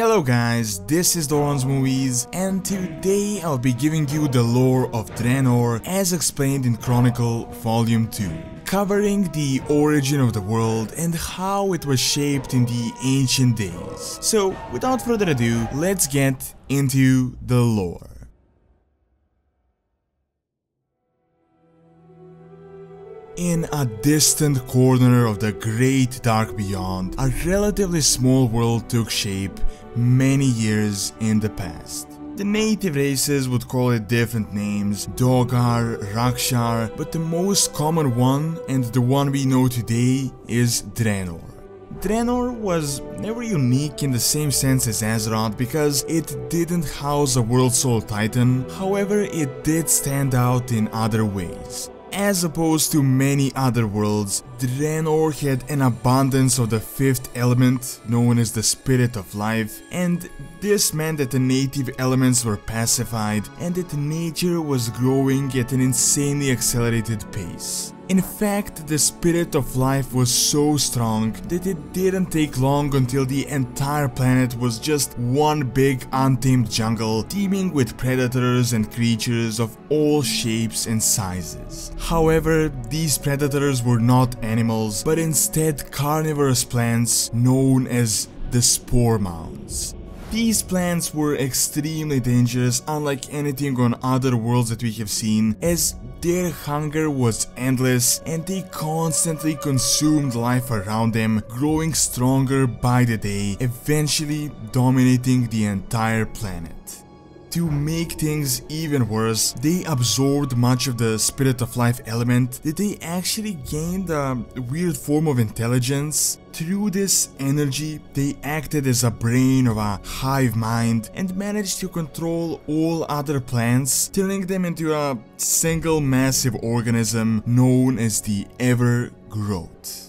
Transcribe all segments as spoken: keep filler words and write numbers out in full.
Hello guys, this is Doron's Movies, and today I'll be giving you the lore of Draenor as explained in Chronicle Volume two, covering the origin of the world and how it was shaped in the ancient days. So, without further ado, let's get into the lore. In a distant corner of the great dark beyond, a relatively small world took shape many years in the past. The native races would call it different names, Dogar, Rakshar, but the most common one and the one we know today is Draenor. Draenor was never unique in the same sense as Azeroth because it didn't house a world soul titan, however it did stand out in other ways. As opposed to many other worlds, Draenor had an abundance of the fifth element, known as the spirit of life, and this meant that the native elements were pacified and that nature was growing at an insanely accelerated pace. In fact, the spirit of life was so strong that it didn't take long until the entire planet was just one big untamed jungle teeming with predators and creatures of all shapes and sizes. However, these predators were not animals, but instead carnivorous plants known as the Spore Mounds. These plants were extremely dangerous, unlike anything on other worlds that we have seen, as their hunger was endless and they constantly consumed life around them, growing stronger by the day, eventually dominating the entire planet. To make things even worse, they absorbed much of the spirit of life element, that they actually gained a weird form of intelligence. Through this energy, they acted as a brain of a hive mind and managed to control all other plants, turning them into a single massive organism known as the Evergrowth.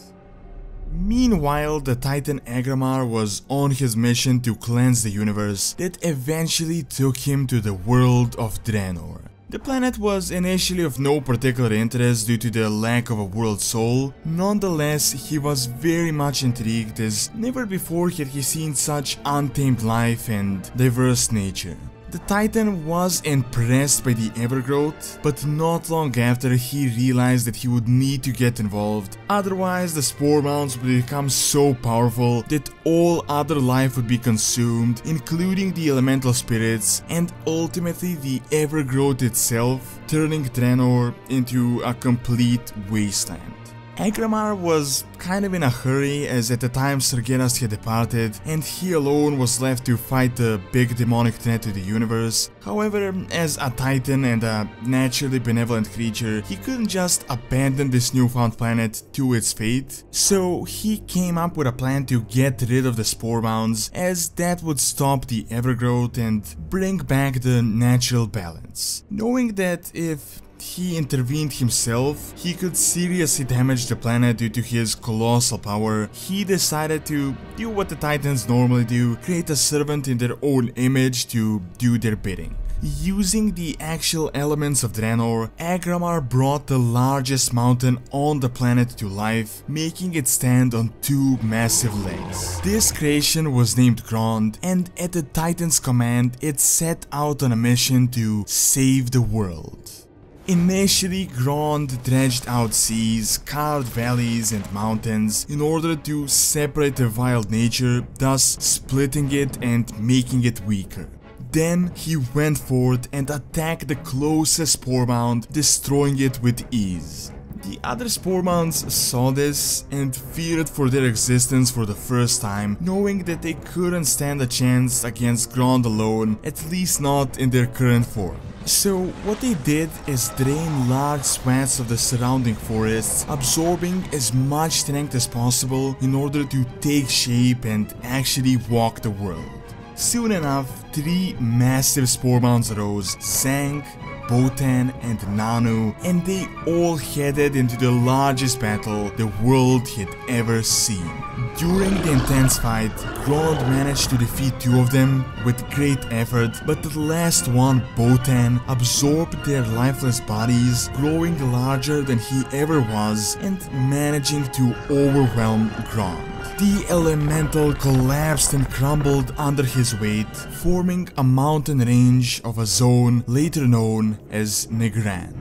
Meanwhile, the titan Aggramar was on his mission to cleanse the universe that eventually took him to the world of Draenor. The planet was initially of no particular interest due to the lack of a world soul. Nonetheless, he was very much intrigued as never before had he seen such untamed life and diverse nature. The titan was impressed by the Evergrowth, but not long after he realized that he would need to get involved, otherwise the Spore Mounds would become so powerful that all other life would be consumed, including the elemental spirits and ultimately the Evergrowth itself, turning Draenor into a complete wasteland. Aggramar was kind of in a hurry, as at the time Sargeras had departed and he alone was left to fight the big demonic threat to the universe. However, as a titan and a naturally benevolent creature, he couldn't just abandon this newfound planet to its fate, so he came up with a plan to get rid of the Spore Mounds, as that would stop the Evergrowth and bring back the natural balance. Knowing that if he intervened himself, he could seriously damage the planet due to his colossal power, he decided to do what the titans normally do, create a servant in their own image to do their bidding. Using the actual elements of Draenor, Aggramar brought the largest mountain on the planet to life, making it stand on two massive legs. This creation was named Grond, and at the titan's command, it set out on a mission to save the world. Initially, Grond dredged out seas, carved valleys and mountains in order to separate the wild nature, thus splitting it and making it weaker. Then he went forth and attacked the closest Spore Mound, destroying it with ease. The other Spore Mounds saw this and feared for their existence for the first time, knowing that they couldn't stand a chance against Grond alone, at least not in their current form. So what they did is drain large swaths of the surrounding forests, absorbing as much strength as possible in order to take shape and actually walk the world. Soon enough, three massive Spore Mounds arose, Sang, Botaan and Nanu, and they all headed into the largest battle the world had ever seen. During the intense fight, Grond managed to defeat two of them with great effort, but the last one, Botaan, absorbed their lifeless bodies, growing larger than he ever was and managing to overwhelm Grond. The elemental collapsed and crumbled under his weight, forming a mountain range of a zone later known as Nagrand.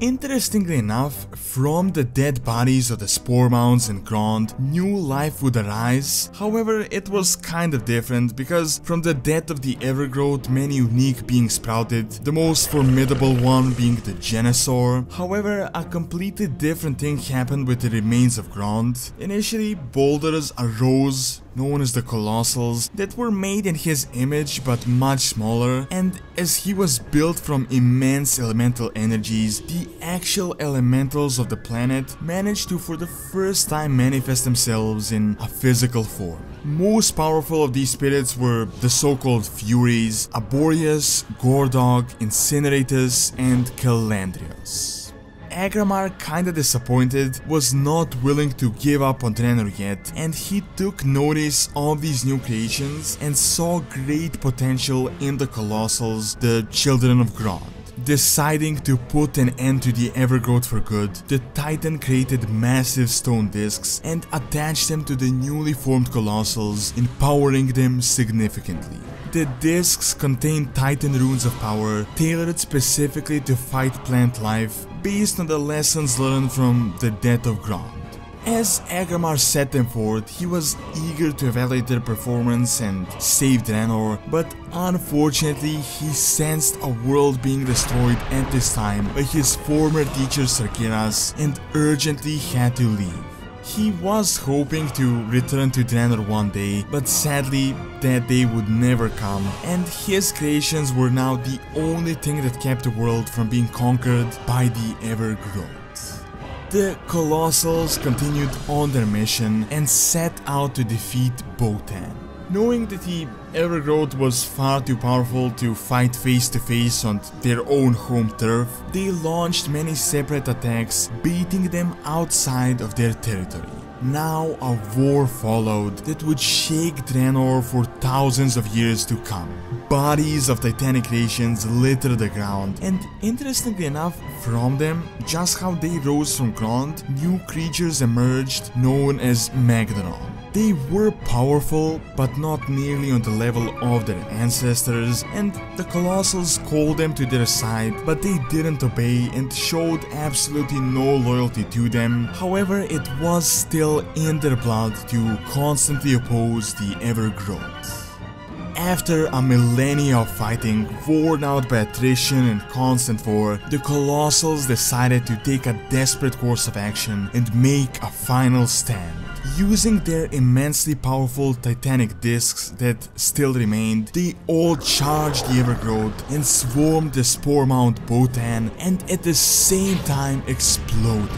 Interestingly enough, from the dead bodies of the Spore Mounds and Grond, new life would arise. However, it was kind of different, because from the death of the Evergrowth, many unique beings sprouted, the most formidable one being the Genesaur. However, a completely different thing happened with the remains of Grond. Initially, boulders arose, known as the Colossals, that were made in his image but much smaller, and as he was built from immense elemental energies, the actual elementals of the planet managed to for the first time manifest themselves in a physical form. Most powerful of these spirits were the so-called Furies, Aboreas, Gordog, Incineratus, and Calandrias. Aggramar, kinda disappointed, was not willing to give up on Draenor yet, and he took notice of these new creations and saw great potential in the Colossals, the Children of Grond. Deciding to put an end to the Evergrowth for good, the Titan created massive stone discs and attached them to the newly formed Colossals, empowering them significantly. The discs contained Titan runes of power, tailored specifically to fight plant life, based on the lessons learned from the death of Grond. As Aggramar set them forth, he was eager to evaluate their performance and save Draenor, but unfortunately he sensed a world being destroyed at this time by his former teacher Sargeras and urgently had to leave. He was hoping to return to Draenor one day, but sadly that day would never come, and his creations were now the only thing that kept the world from being conquered by the Evergrowth. The Colossals continued on their mission and set out to defeat Botaan. Knowing that the Evergrowth was far too powerful to fight face to face on their own home turf, they launched many separate attacks, beating them outside of their territory. Now a war followed that would shake Draenor for thousands of years to come. Bodies of titanic creations littered the ground, and interestingly enough, from them, just how they rose from ground, new creatures emerged known as Magnaron. They were powerful, but not nearly on the level of their ancestors, and the Colossals called them to their side, but they didn't obey and showed absolutely no loyalty to them. However, it was still in their blood to constantly oppose the Evergrowth. After a millennia of fighting, worn out by attrition and constant war, the Colossals decided to take a desperate course of action and make a final stand. Using their immensely powerful titanic discs that still remained, they all charged the Evergrowth and swarmed the Spore Mount Botaan, and at the same time exploded.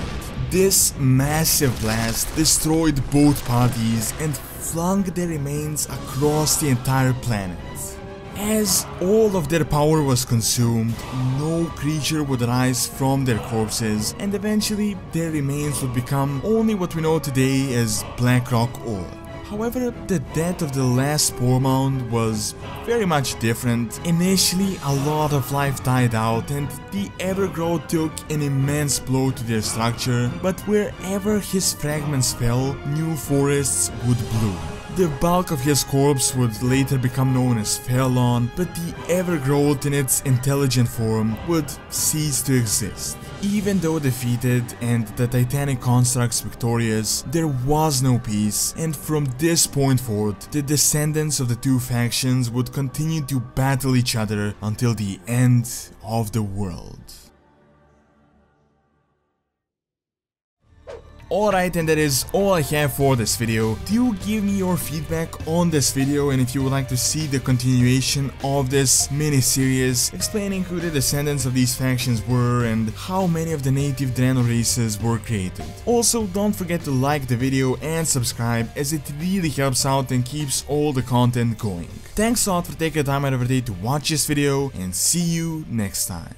This massive blast destroyed both parties and flung their remains across the entire planet. As all of their power was consumed, no creature would rise from their corpses, and eventually their remains would become only what we know today as Blackrock Ore. However, the death of the last Spore Mound was very much different. Initially, a lot of life died out and the Evergrowth took an immense blow to their structure, but wherever his fragments fell, new forests would bloom. The bulk of his corpse would later become known as Farallon, but the Evergrowth in its intelligent form would cease to exist. Even though defeated and the titanic constructs victorious, there was no peace, and from this point forward, the descendants of the two factions would continue to battle each other until the end of the world. Alright, and that is all I have for this video. Do give me your feedback on this video, and if you would like to see the continuation of this mini-series explaining who the descendants of these factions were and how many of the native Draenor races were created. Also, don't forget to like the video and subscribe, as it really helps out and keeps all the content going. Thanks a lot for taking the time out of your day to watch this video, and see you next time.